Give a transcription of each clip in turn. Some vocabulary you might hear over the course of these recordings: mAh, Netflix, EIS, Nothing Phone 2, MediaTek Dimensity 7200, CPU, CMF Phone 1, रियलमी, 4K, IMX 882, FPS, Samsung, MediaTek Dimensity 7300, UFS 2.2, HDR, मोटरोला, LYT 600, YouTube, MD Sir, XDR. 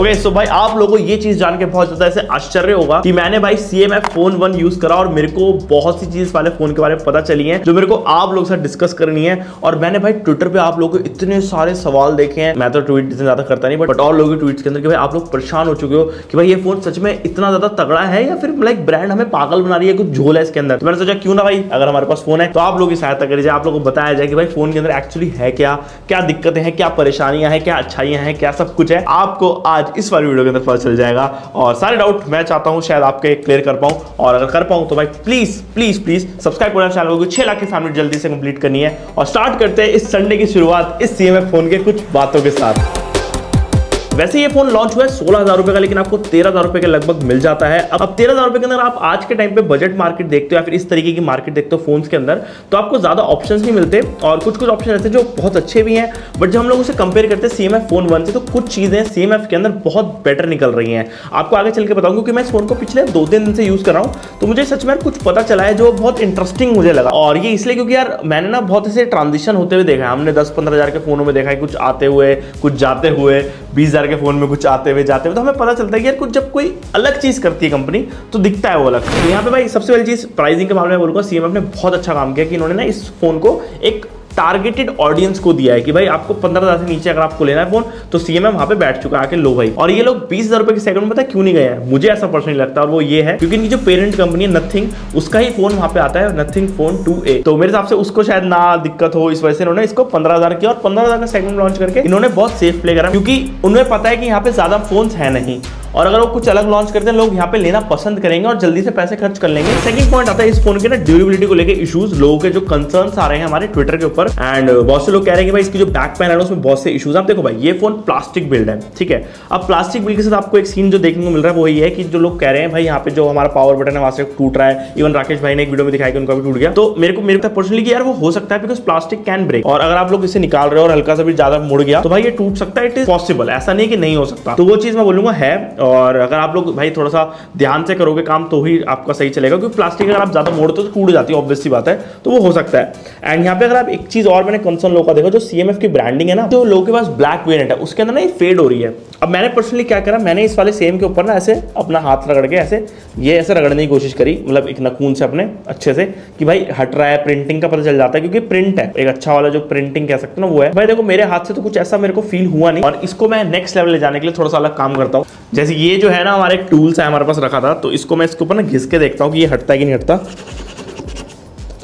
Okay so भाई आप लोगों को ये चीज जान के बहुत ज्यादा ऐसे आश्चर्य होगा कि मैंने भाई CMF Phone 1 यूज करा और मेरे को बहुत सी चीज वाले फोन के बारे में पता चली है जो मेरे को आप लोग साथ डिस्कस करनी है। और मैंने भाई ट्विटर पे आप लोगों को इतने सारे सवाल देखे हैं, मैं तो ट्वीट इतना ज्यादा करता नहीं बट और लोगों के ट्वीट के अंदर कि भाई आप लोग परेशान हो चुके हो कि भाई ये फोन सच में इतना ज्यादा तगड़ा है या फिर लाइक ब्रांड हमें पागल बना रही है, कुछ झोल है इसके अंदर। तो मैंने सोचा क्यों ना भाई अगर हमारे पास फोन है तो आप लोग की सहायता करी जाए, आप लोगों को बताया जाए कि भाई फोन के अंदर एक्चुअली है क्या, क्या दिक्कतें हैं, क्या परेशानियां हैं, क्या अच्छाइयां हैं, क्या सब कुछ है। आपको आज इस वाली वीडियो के अंदर पता चल जाएगा और सारे डाउट मैं चाहता हूं शायद आपके क्लियर कर पाऊं, और अगर कर पाऊं तो भाई प्लीज प्लीज प्लीज सब्सक्राइब करना चैनल को, 6 लाख की फैमिली जल्दी से कंप्लीट करनी है। और स्टार्ट करते हैं इस संडे की शुरुआत इस CMF फोन के कुछ बातों के साथ। वैसे ये फोन लॉन्च हुआ है 16,000 रुपए का, लेकिन आपको 13,000 रुपए के लगभग मिल जाता है। अब 13,000 रुपए के अंदर आप आज के टाइम पे बजट मार्केट देखते हो या फिर इस तरीके की मार्केट देखते हो फोन्स के अंदर तो आपको ज्यादा ऑप्शंस नहीं मिलते और कुछ कुछ ऑप्शन ऐसे जो बहुत अच्छे भी हैं। बट जब हम लोग उसे कंपेयर करते हैं CMF Phone 1 से तो कुछ चीजें CMF के अंदर बहुत बेटर निकल रही हैं। आपको आगे चल के बताऊँ क्योंकि मैं इस फोन को पिछले 2-3 दिन से यूज कर रहा हूँ तो मुझे सच में कुछ पता चला है जो बहुत इंटरेस्टिंग मुझे लगा। और ये इसलिए क्योंकि यार मैंने ना बहुत ऐसे ट्रांजिशन होते हुए देखा है, हमने 10-15 हज़ार के फोनों में देखा है, कुछ आते हुए कुछ जाते हुए, 20 के फोन में कुछ आते हुए जाते हुए, तो हमें पता चलता है कि यार कुछ जब कोई अलग चीज करती है कंपनी तो दिखता है वो अलग। तो यहाँ पे भाई सबसे पहली चीज प्राइसिंग के मामले में बोलूंगा CMF ने बहुत अच्छा काम किया कि इन्होंने ना इस फोन को एक टारगेटेड ऑडियंस को दिया है कि भाई आपको 15,000 से नीचे अगर आपको लेना है फोन तो CMF वहाँ पे बैठ चुका है आके लो भाई। और ये लोग 20,000 रुपए के सेगमेंट में पता क्यों नहीं गए हैं, मुझे ऐसा पर्सनली लगता है, और वो ये है क्योंकि इनकी जो पेरेंट कंपनी है नथिंग, उसका ही फोन वहाँ पे आता है नथिंग फोन 2a, तो मेरे हिसाब से उसको शायद ना दिक्कत हो, इस वजह से इन्होंने इसको 15,000 किया और 15,000 का सेगमेंट लॉन्च करके इन्होंने बहुत सेफ प्ले करा क्योंकि उन्हें पता है कि यहाँ पे ज्यादा फोन है नहीं और अगर वो कुछ अलग लॉन्च करते हैं लोग यहाँ पे लेना पसंद करेंगे और जल्दी से पैसे खर्च कर लेंगे। सेकंड पॉइंट आता है इस फोन के ना ड्यूरेबिलिटी को लेके इश्यूज, लोगों के जो कंसर्न्स आ रहे हैं हमारे ट्विटर के ऊपर एंड बहुत से लोग कह रहे हैं कि भाई इसकी जो बैक पैनल है उसमें बहुत से इश्यूज। आप देखो भाई ये फोन प्लास्टिक बिल्ड है, ठीक है। अब प्लास्टिक बिल्ड के साथ आपको एक सीन जो देखने को मिल रहा है वो ये है कि जो लोग कह रहे हैं भाई यहाँ पे जो हमारा पावर बटन है वहाँ से टूट रहा है, इवन राकेश भाई ने एक वीडियो में दिखाया कि उनका भी टूट गया, तो मेरे को पर्सनली कि यार वो हो सकता है बिकॉज प्लास्टिक कैन ब्रेक, और अगर आप लोग इसे निकाल रहे हो और हल्का सा भी ज्यादा मुड़ गया तो भाई ये टूट सकता है, इट इज पॉसिबल, ऐसा नहीं कि नहीं हो सकता। तो वो चीज मैं बोलूंगा है, और अगर आप लोग भाई थोड़ा सा ध्यान से करोगे काम तो ही आपका सही चलेगा क्योंकि प्लास्टिक अगर आप ज्यादा मोड़ते हो तो टूट जाती है, ऑब्वियस सी बात है, तो वो हो सकता है। एंड यहाँ पे अगर आप एक चीज और मैंने कंसर्न लोगों का देखा जो CMF की ब्रांडिंग है ना, जो लोगों के पास ब्लैक वेरिएंट है उसके अंदर ना ये फेड हो रही है। अब मैंने पर्सनली क्या करा, मैंने इस वाले सेम के ऊपर ना ऐसे अपना हाथ रगड़ के ऐसे रगड़ने की कोशिश करी, मतलब एक नकून से अपने अच्छे से कि भाई हट रहा है, प्रिंटिंग का पता चल जाता है क्योंकि प्रिंट है, एक अच्छा वाला जो प्रिंटिंग कह सकते हो ना वो है। भाई देखो मेरे हाथ से तो कुछ ऐसा मेरे को फील हुआ नहीं, और इसको मैं नेक्स्ट लेवल ले जाने के लिए थोड़ा सा अलग काम करता हूँ। जैसे ये जो है ना हमारे एक टूल्स है हमारे पास रखा था, तो इसको मैं इसके ऊपर ना घिस के देखता हूँ कि ये हटता है कि नहीं हटता।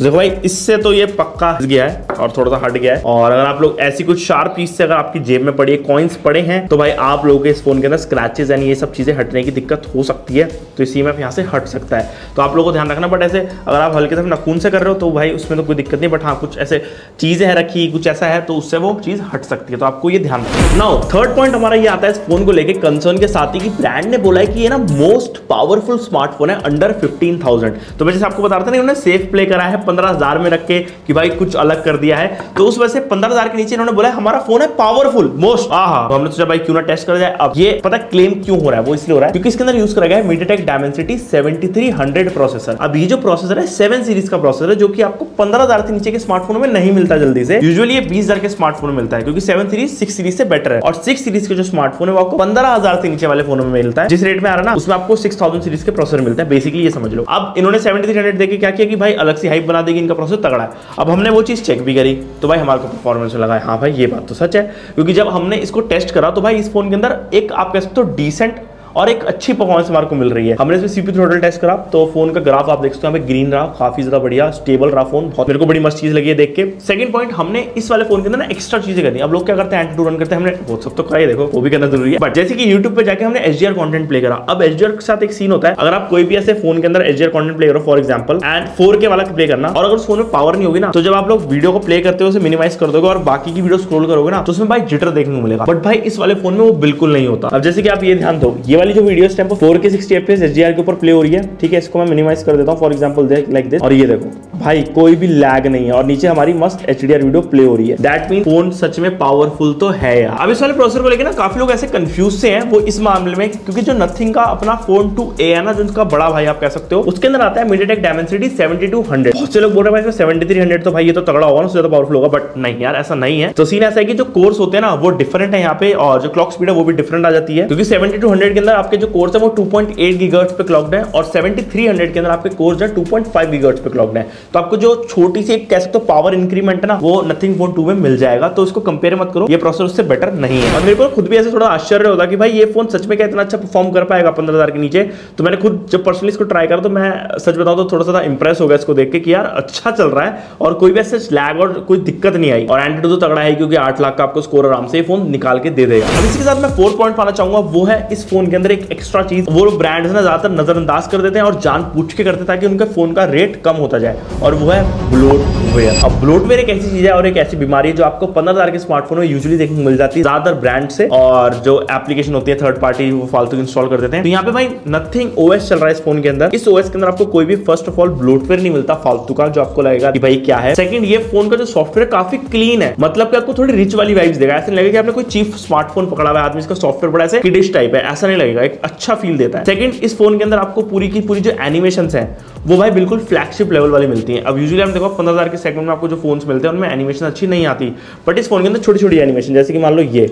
देखो भाई इससे तो ये पक्का हट गया है और थोड़ा सा हट गया है, और अगर आप लोग ऐसी कुछ शार्प चीज से अगर आपकी जेब में पड़ी है, कॉइन्स पड़े हैं, तो भाई आप लोगों के इस फोन के अंदर स्क्रैचेस एंड ये सब चीजें हटने की दिक्कत हो सकती है, तो इसी में यहाँ से हट सकता है, तो आप लोगों को ध्यान रखना। बट ऐसे अगर आप हल्के से नखून से कर रहे हो तो भाई उसमें तो कोई दिक्कत नहीं, बट हाँ कुछ ऐसे चीजें हैं रखी, कुछ ऐसा है तो उससे वो चीज हट सकती है, तो आपको ये ध्यान रखना। थर्ड पॉइंट हमारा ये आता है इस फोन को लेकर कंसर्न के साथ ही कि ब्रांड ने बोला है कि ये ना मोस्ट पावरफुल स्मार्टफोन है अंडर 15,000, तो मैं जैसे आपको बता रहा था ना उन्होंने सेफ प्ले करा है 15,000 में रख के कि भाई कुछ अलग कर दिया है, तो उस वजह से 15,000 के नीचे इन्होंने बोला हमारा फोन है पावरफुल मोस्ट। तो हमने सोचा भाई क्यों ना टेस्ट कर जाए। अब ये पता क्लेम क्यों हो रहा है, वो इसलिए हो रहा है क्योंकि इसके अंदर यूज करा गया है MediaTek Dimensity 7300 प्रोसेसर। अब ये जो प्रोसेसर है 7 सीरीज का प्रोसेसर है जो कि आपको 15,000 के नीचे के स्मार्टफोन में नहीं मिलता जल्दी से, यूजुअली ये 20,000 के स्मार्टफोन मिलता है क्योंकि 7 सीरीज 6 सीरीज से बेटर है, और 6 सीरीज के जो स्मार्टफोन है वो आपको 15,000 से नीचे वाले फोनों में मिलता है, जिस रेट में आ रहा ना उसमें आपको 6000 सीरीज के प्रोसेसर मिलता है, बेसिकली ये समझ लो। अब इन्होंने 7300 देके क्या किया कि भाई अलग से हाइप बना देगी, इनका प्रोसेसर तगड़ा है। अब हमने वो चीज चेक भी करी तो भाई हमारे को परफॉर्मेंस लगा है, हाँ भाई ये बात तो सच है क्योंकि जब हमने इसको टेस्ट करा तो भाई इस फोन के अंदर एक आप कह सकते हो डिसेंट और एक अच्छी परफॉर्मेंस हमारे को मिल रही है। हमने इसमें CPU थ्रोटल टेस्ट करा तो फोन का ग्राफ आप देख सकते हो हमें ग्रीन रहा, काफी ज्यादा बढ़िया स्टेबल रहा फोन, बहुत मेरे को बड़ी मस्त चीज लगी है देख के। सेकंड पॉइंट हमने इस वाले फोन के अंदर ना एक्स्ट्रा चीजें करी, अब लोग क्या करते हैं एंटी रन करते हैं, हमने वो सब तो कराई देखो वो भी करना जरूरी है, बट जैसे कि YouTube पे जाकर हमने HDR कंटेंट प्ले करा। अब HDR के साथ एक सीन होता है, अगर आप कोई भी ऐसे फोन के अंदर HDR कंटेंट प्ले करो फॉर एग्जाम्पल एंड 4K वाला प्ले करना, और अगर उस फोन में पावर नहीं होगी ना तो जब आप लोग वीडियो को प्ले करते हो उसे मिनिमाइज कर दोगे और बाकी की वीडियो स्क्रॉल करोगे ना तो उसमें भाई जिटर देखने को मिलेगा, बट भाई इस वाले फोन में वो बिल्कुल नहीं होता। अब जैसे कि आप ये ध्यान दो वाली जो वीडियो इस टाइम 4K 60fps HDR के ऊपर प्ले हो रही है, ठीक है। इसको मैं मिनिमाइज कर देता हूँ फॉर एग्जाम्पल लाइक दिस, और ये देखो भाई कोई भी लैग नहीं है और नीचे हमारी मस्त HDR वीडियो प्ले हो रही है। दैट मीन फोन सच में पावरफुल तो है यार। अब इस वाले प्रोसेसर को लेकर ना काफी लोग ऐसे कंफ्यूज से हैं वो इस मामले में, क्योंकि जो नथिंग का अपना फोन 2A है ना, जो उनका बड़ा भाई आप कह सकते हो, उसके अंदर आता है MediaTek Dimensity 7200। बहुत से लोग बोल रहे हैं 7300 तो भाई ये तो तगड़ा होगा ना, उससे ज्यादा पावरफुल होगा, बट नहीं यार ऐसा नहीं है। तो सीन ऐसा है कि जो कोर्स होते हैं ना वो डिफरेंट है यहाँ पे, और जो क्लॉक स्पीड है वो भी डिफरेंट आ जाती है, क्योंकि 7200 के अंदर आपके जो कोर्स है वो 2.8 गीगाहर्ट्ज पे क्लॉक्ड है और 7300 के अंदर आपके कोर्स है 2.5 गीगाहर्ट्ज पे क्लॉक्ड है। तो आपको जो छोटी सी कह सकते हो पावर इंक्रीमेंट है ना वो नथिंग फोन 2 में मिल जाएगा, तो इसको कंपेयर मत करो, ये प्रोसेसर उससे बेटर नहीं है। और मेरे को खुद भी ऐसे थोड़ा आश्चर्य होता कि भाई ये फोन सच में क्या इतना अच्छा परफॉर्म कर पाएगा 15,000 के नीचे। तो मैंने खुद जब पर्सनली इसको ट्राई करा तो मैं सच बताऊं तो थोड़ा सा इंप्रेस हो गया इसको देख के कि यार अच्छा चल रहा है और कोई भी ऐसे लैग और कोई दिक्कत नहीं आई, और एंड्रॉइड तो तगड़ा है क्योंकि 8 लाख का आपको स्कोर आराम से फोन निकाल के दे देगा। अब इसके साथ मैं 4 पॉइंट पाना चाहूंगा, वो है इस फोन के अंदर एक एक्स्ट्रा चीज, वो ब्रांड ना ज्यादातर नजरअंदाज कर देते हैं और जान पूछ के करते ताकि उनके फोन का रेट कम होता जाए, और वो है ब्लोटवेयर। अब ब्लोटवेयर एक ऐसी चीज है और एक ऐसी बीमारी है जो आपको 15,000 के स्मार्टफोन में यूजुअली देखने को मिल जाती है, ज्यादातर ब्रांड से, और जो एप्लीकेशन होती है थर्ड पार्टी वो फालतू इंस्टॉल कर देते हैं। तो यहाँ पे भाई नथिंग ओएस चल रहा है इस फोन के अंदर। इस ओएस के अंदर आपको कोई भी फर्स्ट ऑफ ऑल ब्लोटवेयर नहीं मिलता फालतू का जो आपको लगेगा कि भाई क्या है। सेकंड, ये फोन का जो सॉफ्टवेयर काफी क्लीन है, मतलब कि आपको थोड़ी रिच वाली वाइब्स देगा, ऐसा नहीं लगेगा कि आपने कोई चीप स्मार्टफोन पकड़ा हुआ है, आदमी इसका सॉफ्टवेयर बड़ा ऐसे किडिश टाइप है, ऐसा नहीं लगेगा, एक अच्छा फील देता है। सेकंड, इस फोन के अंदर आपको पूरी की पूरी जो एनिमेशंस है वो भाई बिल्कुल फ्लैगशिप लेवल वाली मिलती है। अब यूजुअली हम देखो 15,000 के सेगमेंट में आपको जो फोन्स मिलते हैं उनमें एनिमेशन अच्छी नहीं आती, बट इस फोन के अंदर छोटी छोटी एनिमेशन, जैसे कि मान लो ये,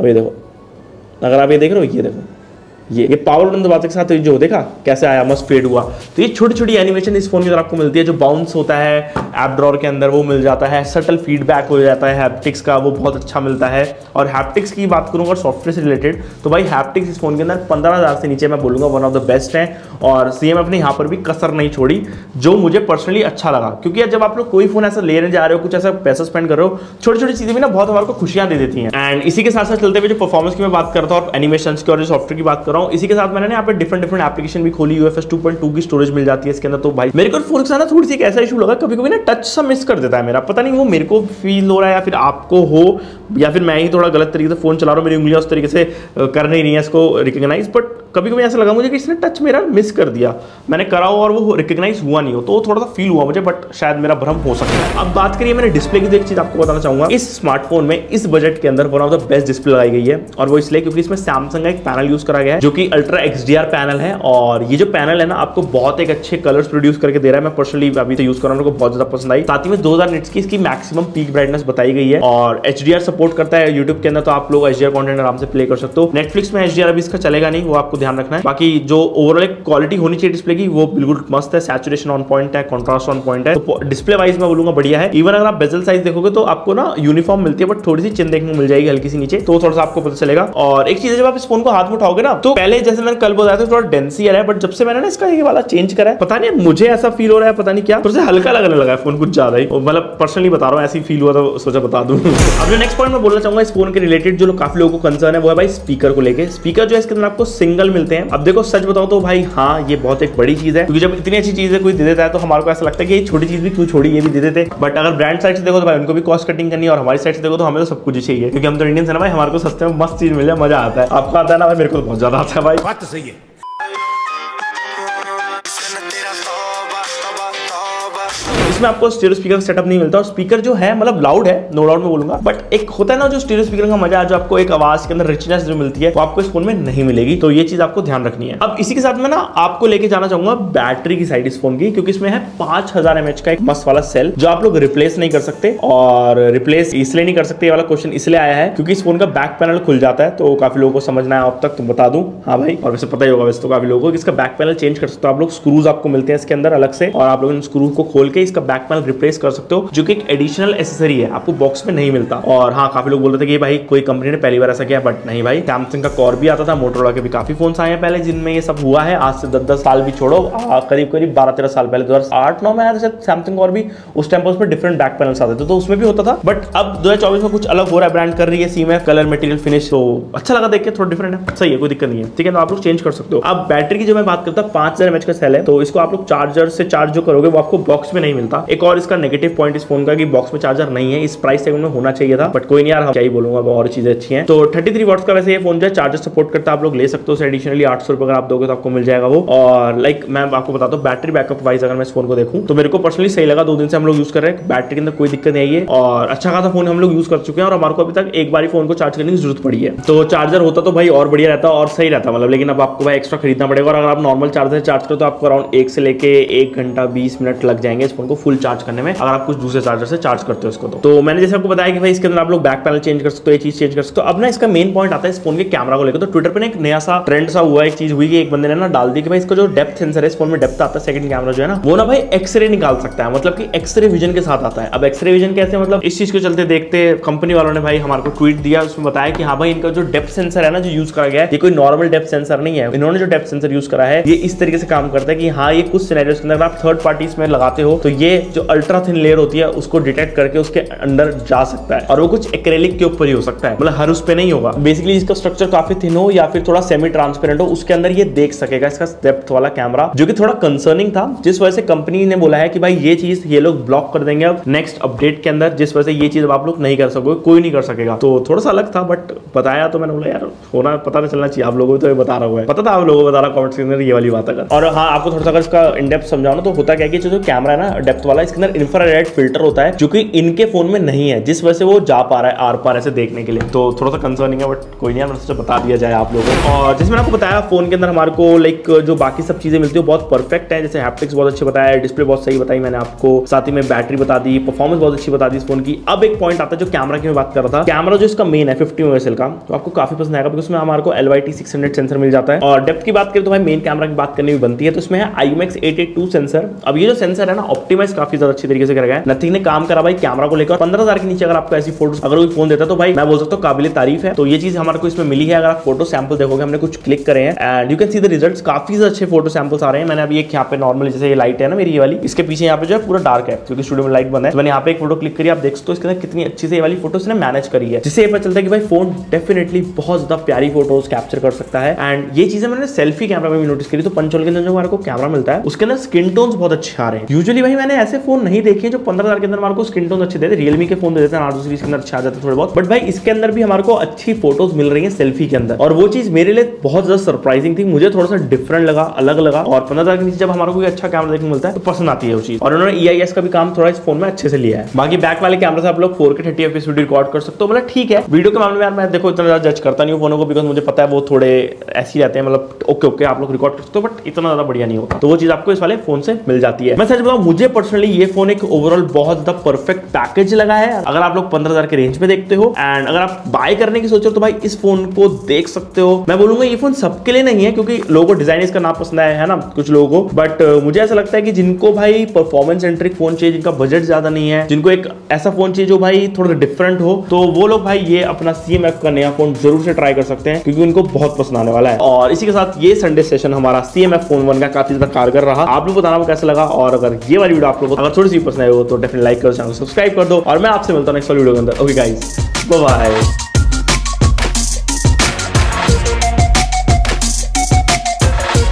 अब ये देखो, अगर आप ये देख रहे हो, ये देखो ये पावर बटन दबाते के साथ तो ये जो देखा कैसे आया मस्त फेड हुआ, तो ये छोटी छोटी एनिमेशन इस फोन के अंदर आपको मिलती है। जो बाउंस होता है ऐप ड्रॉर के अंदर वो मिल जाता है, सटल फीडबैक हो जाता है हैप्टिक्स का, वो बहुत अच्छा मिलता है। और हैप्टिक्स की बात करूँगा और सॉफ्टवेयर से रिलेटेड, तो भाई हैप्टिक्स इस फोन के अंदर 15,000 से नीचे मैं बोलूँगा वन ऑफ द बेस्ट है, और CMF ने यहाँ पर भी कसर नहीं छोड़ी, जो मुझे पर्सनली अच्छा लगा। क्योंकि जब आप लोग कोई फोन ऐसा लेने जा रहे हो, कुछ ऐसा पैसा स्पेंड कर रहे हो, छोटी छोटी चीज़ें भी ना बहुत हमारे को खुशियाँ दे देती हैं। एंड इसी के साथ साथ चलते हुए जो परफॉर्मेंस की मैं बात करता हूँ और एनिमेशन की और जो सॉफ्टवेयर की बात, इसी के साथ मैंने यहाँ पे डिफरेंट एप्लीकेशन भी खोली, UFS 2.2 की स्टोरेज मिल जाती है इसके अंदर। तो भाई मेरे को फोन के साथ थोड़ी सी ऐसा इशू लगा, कभी कभी ना टच सा मिस कर देता है मेरा, पता नहीं वो मेरे को फील हो रहा है या फिर आपको हो, या फिर मैं ही थोड़ा गलत तरीके से फोन चला रहा हूँ, मेरी उंगलियां उस तरीके से कर नहीं रही है इसको रिकग्नाइज। बट कभी कभी ऐसा लगा मुझे कि इसने टच मेरा मिस कर दिया, मैंने करा हो और वो रिकग्नाइज हुआ नहीं हो, तो थोड़ा सा फील हुआ मुझे, बट शायद मेरा भ्रम हो सकता है। अब बात करिए मैंने डिस्प्ले की, एक चीज आपको बताना चाहूंगा, इस स्मार्टफोन में इस बजट के अंदर one of the best display लगाई गई है, और वो इसलिए क्योंकि इसमें सैमसंग का एक पैनल यूज करा गया है जो कि अल्ट्रा XDR पैनल है, और ये जो पैनल है ना आपको बहुत एक अच्छे कलर्स प्रोड्यूस करके दे रहा है। मैं पर्सनली अभी तो यूज कर रहा हूँ, मेरे को बहुत ज्यादा पसंद आई। साथ ही में 2000 निट्स की इसकी मैक्सिमम पीक ब्राइटनेस बताई गई है, और HDR सपोर्ट करता है YouTube के अंदर, तो आप लोग HDR कॉन्टेंट आराम से प्ले कर सकते हो। Netflix में HDR अभी इसका चलेगा नहीं, वो आपको ध्यान रखना है। बाकी जो ओवरऑल क्वालिटी होनी चाहिए डिस्प्ले की वो बिल्कुल मस्त है, सैचुरेशन ऑन पॉइंट है, कॉन्ट्रास्ट ऑन पॉइंट है, तो डिस्प्ले वाइज मैं बोलूंगा बढ़िया है। इवन अगर आप बेजल साइज देखोगे तो आपको ना यूनिफॉर्म मिलती है, बट थोड़ी सी चिन देखने को मिल जाएगी हल्की सी नीचे, तो थोड़ा सा आपको पता चलेगा। और एक चीज, जब आप इस फोन को हाथ में उठाओगे ना, तो पहले जैसे मैंने कल बताया था थोड़ा डेंसियर है, बट जब से मैंने ना इसका ये वाला चेंज करा है, पता नहीं मुझे ऐसा फील हो रहा है, पता नहीं क्या, थोड़ा सा हल्का लगने लगा है फोन, कुछ ज्यादा ही, मतलब पर्सनली बता रहा हूँ, ऐसी फील हुआ तो सोचा बता दूँ। अब जो नेक्स्ट पॉइंट मैं बोलना चाहूंगा इस फोन के रिलेटेड, जो काफी लोगों को कंसर्न है, वो है भाई स्पीकर को लेकर। स्पीकर जो है इसके अंदर आपको सिंगल मिलते हैं। अब देखो सच बताऊँ तो भाई हाँ ये बहुत एक बड़ी चीज है, क्योंकि जब इतनी अच्छी चीजें कोई दे देता है तो हमारे को ऐसा लगता है कि ये छोटी चीज भी क्यों छोड़ी, ये भी दे देते। बट अगर ब्रांड साइड से देखो तो भाई उनको भी कॉस्ट कटिंग करनी है, और हमारी साइड से देखो तो हमें तो सब कुछ चाहिए, क्योंकि हम तो इंडियंस है ना भाई, हमारे को सस्ते में मस्त चीज मिल जाए, मजा आता है। आपको आता है ना भाई? मेरे को बहुत ज्यादा आता है भाई। बात तो सही है। इसमें आपको स्टीरियो स्पीकर सेटअप नहीं मिलता, और स्पीकर जो है मतलब लाउड है, नो डाउट में बोलूंगा, बट एक होता है ना जो स्टीरियो स्पीकर का मजा, जो आपको एक आवाज के अंदर रिचनेस जो मिलती है वो आपको इस फोन में नहीं मिलेगी, तो ये चीज आपको ध्यान रखनी है। अब इसी के साथ मैं ना आपको लेके जाना चाहूंगा बैटरी की साइड इस फोन की, क्योंकि इसमें है 5000 mAh का एक मस्त वाला सेल, जो आप लोग रिप्लेस नहीं कर सकते, और रिप्लेस इसलिए नहीं कर सकते, ये वाला क्वेश्चन इसलिए आया है क्योंकि इस फोन का बैक पैनल खुल जाता है, तो काफी लोगों को समझना है अब तक, तो बता दूं। हाँ भाई, और वैसे पता ही होगा वैसे तो काफी लोगों को, इसका बैक पैनल चेंज कर सकते हो आप लोग, स्क्रूज आपको मिलते हैं इसके अंदर अलग से, और आप लोग इन स्क्रू को खोल के इसका बैक पैनल रिप्लेस कर सकते हो, जो कि एक एडिशनल एसेसरी है, आपको बॉक्स में नहीं मिलता। और हाँ, काफी लोग बोल रहे थे कि भाई कोई कंपनी ने पहली बार ऐसा किया, बट नहीं भाई, सैमसंग का कॉर भी आता था, मोटरोला के भी काफी फोन्स आए हैं पहले जिनमें ये सब हुआ है, आज से 10 साल भी छोड़ो, करीब 12-13 साल पहले 2008-09 में आया था सैमसंग कॉर भी, उस टाइम पर उसमें डिफरेंट बैक पैनल्स आते थे, तो उसमें भी होता था। बट अब 2024 में कुछ अलग हो रहा है, ब्रांड कर रही है CMF कलर मटेरियल फिनिश, तो अच्छा लगा देख के, थोड़ा डिफरेंट है, सही है, कोई दिक्कत नहीं है, ठीक है, तो आप लोग चेंज कर सकते हो। अब बैटरी की जो मैं बात करता हूँ, 5000 mAh का सेल है, तो इसको आप लोग चार्जर से चार्ज जो करोगे वो आपको बॉक्स में नहीं मिलता, था। एक और इसका नेगेटिव पॉइंट इस फोन का कि बॉक्स में चार्जर नहीं है, इस प्राइस सेगमेंट में होना चाहिए था, बट कोई नहीं यार, हम क्या ही बोलूंगा, और चीजें अच्छी हैं। तो 33 वाट्स का वैसे ये फोन जो चार्जर सपोर्ट करता है, आप लोग ले सकते हो। एडिशनली 800 रुपये अगर आप दोगे तो आपको मिल जाएगा वो। और लाइक मैं आपको बताता हूँ, बैटरी बैकअप वाइज अगर मैं इस फोन को देखूँ तो मेरे को पर्सनली सही लगा। 2 दिन से हम लोग यूज कर रहे हैं, बैटरी के अंदर कोई दिक्कत नहीं है और अच्छा खासा फोन हम लोग यूज कर चुके हैं और हमारे को अभी तक एक बार फोन को चार्ज करने की जरूरत पड़ी है। तो चार्जर होता तो भाई और बढ़िया रहता और सही रहता मतलब, लेकिन अब आपको भाई एक्स्ट्रा खरीदना पड़ेगा। और अगर आप नॉर्मल चार्जर चार्ज करो तो आपको अराउंड 1 से लेकर 1 घंटा 20 मिनट लग जाएंगे इस फोन को फुल चार्ज करने में, अगर आप कुछ दूसरे चार्जर से चार्ज करते हो इसको। तो मैंने जैसे आपको बताया कि भाई इसके अंदर आप लोग बैक पैनल चेंज कर सकते हो, ये चीज चेंज कर सकते हो। अब ना इसका मेन पॉइंट आता है इस फोन के कैमरा को लेकर। तो ट्विटर पर एक नया सा ट्रेंड सा हुआ, एक चीज हुई कि एक बंदे ने ना डाल दी कि भाई इसका जो डेप्थ सेंसर है, इस फोन में डेप्थ आता है, सेकंड कैमरा जो है ना वो ना भाई एक्सरे निकाल सकता है, मतलब कि एक्सरे विजन के साथ आता है। अब एक्सरे विजन कैसे, मतलब इस चीज को चलते देखते कंपनी वालों ने भाई हमारे को ट्वीट दिया, उसमें बताया कि हाँ भाई इनका जो डेप्थ सेंसर है ना जो यूज करा गया है, ये कोई नॉर्मल डेप्थ सेंसर नहीं है। इन्होंने जो डेप्थ सेंसर यूज करा है ये इस तरीके से काम करता है कि हाँ ये कुछ सिनेरियोस के अंदर आप थर्ड पार्टी में लगाते हो तो ये जो अल्ट्रा थिन लेयर होती है उसको डिटेक्ट करके उसके अंदर जा सकता है, और वो कुछ एक्रेलिक के ऊपर ही हो सकता है, मतलब हर उस पे नहीं होगा। बेसिकली इसका स्ट्रक्चर काफी थिन हो या फिर थोड़ा सेमी ट्रांसपेरेंट हो, उसके अंदर ये देख सकेगा इसका डेप्थ वाला कैमरा, जो कि थोड़ा कंसर्निंग था, जिस वजह से कंपनी ने बोला है कि भाई ये चीज ये लोग ब्लॉक कर देंगे अब नेक्स्ट अपडेट के अंदर, जिस वजह से ये चीज आप लोग नहीं कर सकोगे, कोई नहीं कर सकेगा। तो थोड़ा सा अलग था, बट बताया तो मैंने बोला यार होना पता नहीं चलना चाहिए, आप लोगों को तो ये बता रहा हुआ है, पता था आप लोगों को बता रहा कमेंट सेक्शन में ये वाली बात। अगर और हाँ आपको थोड़ा सा इसका इनडेप्थ समझाओ ना, तो होता क्या कि जो कैमरा है ना डेप्थ वाला, इसके अंदर इंफ्रारेड फिल्टर होता है जो कि इनके फोन में नहीं है, जिस वजह से वो जा पा रहा है आर पार ऐसे देखने के लिए। तो थोड़ा सा कंसर्निंग है, बट कोई नहीं, मैंने बता दिया जाए आप लोगों को। और जैसे मैंने आपको बताया फोन के अंदर हमारे को लाइक जो बाकी सब चीजें मिलती है बहुत परफेक्ट है, जैसे हैप्टिक्स बहुत अच्छे बताया, डिस्प्ले बहुत सही बताई मैंने आपको, साथ ही में बैटरी बता दी, परफॉर्मेंस बहुत अच्छी बता दी इस फोन की। अब एक पॉइंट आता है जो कैमरा की मैं बात कर रहा था, कैमरा जो इसका मेन है 50 मेगापिक्सल का, तो आपको काफी पसंद आएगा, बिकॉज उसमें हमारे को LYT 600 सेंसर मिल जाता है। और डेप्थ की बात करें तो भाई मेन कैमरा की बात करनी भी बनती है, तो इसमें है IMX 882 सेंसर। अब ये जो सेंसर है ना ऑप्टिमाइज काफी ज्यादा अच्छी तरीके से कर गया है, नथिंग ने काम करा भाई कैमरा को लेकर। 15,000 के नीचे अगर आपको ऐसी फोटोस अगर कोई फोन देता तो भाई मैं बोल सकता हूँ काबिले तारीफ है। तो ये चीज हमारे को इसमें मिली है। अगर आप फोटो सैंपल देखोगे हमने कुछ क्लिक करे हैं and you can see the results, काफी अच्छे फोटो सैंपल्स आ रहे हैं। मैंने अभी एक यहाँ पे नॉर्मल जैसे ये लाइट है ना मेरी ये वाली, इसके पीछे यहाँ पे जो है पूरा डार्क है क्योंकि स्टूडियो में लाइट बंद है, तो मैंने यहाँ पे एक फोटो क्लिक करी, आप देख सकते हो इसके अंदर कितनी अच्छी से ये वाली फोटो इसने मैनेज करी है, जिससे ये पता चलता है कि भाई फोन डेफिनेटली बहुत ज्यादा प्यारी फोटोज कैप्चर कर सकता है। एंड ये चीजें मैंने सेल्फी कैमरा में भी नोटिस करी, तो पंचोल के अंदर जो हमारे को कैमरा मिलता है उसके अंदर स्किन टोन्स बहुत अच्छे आ रहे हैं। यूजुअली भाई मैंने ऐसे फोन नहीं देखे जो 15,000 के अंदर हमारे को स्किन टोन अच्छे देते, रियलमी के फोन दे देते हैं R2 सीरीज के अंदर अच्छे आ जाते थोड़े बहुत, बट भाई इसके अंदर भी हमारे को अच्छी फोटोज मिल रही है सेल्फी के अंदर, और वो चीज मेरे लिए बहुत ज्यादा सरप्राइजिंग थी, मुझे थोड़ा सा डिफरेंट लगा, अलग लगा। और 15,000 के नीचे जब हमारे को कोई अच्छा कैमरा देखने मिलता है तो पसंद आती है वो चीज, और उन्होंने EIS का भी काम थोड़ा इस फोन में अच्छे से लिया है। बाकी बैक वाले कैमरा से आप लोग 4K 30 FPS वीडियो रिकॉर्ड कर सकते हो, मतलब ठीक है। वीडियो के मामले में यार मैं देखो इतना ज्यादा जज करता नहीं हूँ फोनों को, बिकॉज मुझे पता है वो थोड़े ऐसे रहते हैं, मतलब ओके ओके आप लोग रिकॉर्ड कर सकते हो, बट इतना ज्यादा बढ़िया नहीं होता, तो वो चीज आपको इस वाले फोन से मिल जाती है। मैं सच बताऊं मुझे पर्सनली ये फोन एक ओवरऑल बहुत ज्यादा परफेक्ट पैकेज लगा है, अगर आप लोग 15,000 के रेंज में देखते हो एंड अगर आप बाय करने की सोच रहे हो तो भाई इस फोन को देख सकते हो। मैं बोलूंगा ये फोन सबके लिए नहीं है, क्योंकि लोगों को डिजाइन इसका ना पसंद आया है ना कुछ लोगों को, बट मुझे ऐसा लगता है कि जिनको भाई परफॉर्मेंस सेंट्रिक फोन चाहिए, जिनका बजट ज्यादा नहीं है, जिनको एक ऐसा फोन चाहिए जो भाई थोड़ा डिफरेंट हो, तो वो लोग भाई ये अपना CMF का नया फोन जरूर से ट्राई कर सकते हैं, क्योंकि उनको बहुत पसंद आने वाला है। और इसी के साथ ये संडे सेशन हमारा CMF Phone 1 का काफी ज्यादा कारगर रहा। आप लोग बताना वो कैसा लगा, और अगर ये वाली वीडियो आप लोगों को अगर थोड़ी सी पसंद आई हो तो डेफिनेटली लाइक करो, चैनल सब्सक्राइब कर दो, और मैं आपसे मिलता हूँ नेक्स्ट वाली वीडियो के अंदर। Okay guys, bye bye.